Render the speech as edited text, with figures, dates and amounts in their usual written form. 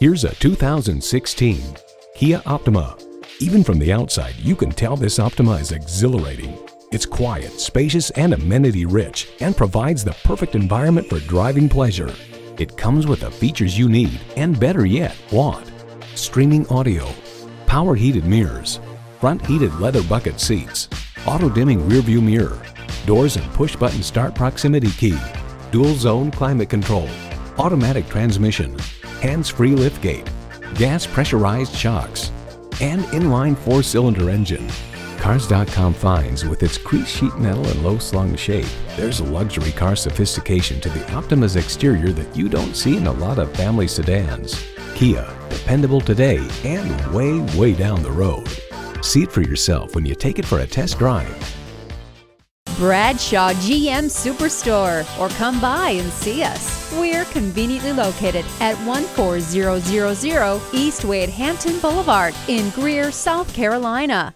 Here's a 2016 Kia Optima. Even from the outside, you can tell this Optima is exhilarating. It's quiet, spacious, and amenity-rich, and provides the perfect environment for driving pleasure. It comes with the features you need, and better yet, want. Streaming audio, power heated mirrors, front heated leather bucket seats, auto-dimming rearview mirror, doors and push-button start proximity key, dual-zone climate control, automatic transmission, hands-free liftgate, gas pressurized shocks, and inline four-cylinder engine. Cars.com finds with its creased sheet metal and low-slung shape, there's a luxury car sophistication to the Optima's exterior that you don't see in a lot of family sedans. Kia, dependable today and way, way down the road. See it for yourself when you take it for a test drive. Bradshaw GM Superstore, or come by and see us. We're conveniently located at 14000 East Wade Hampton Boulevard in Greer, South Carolina.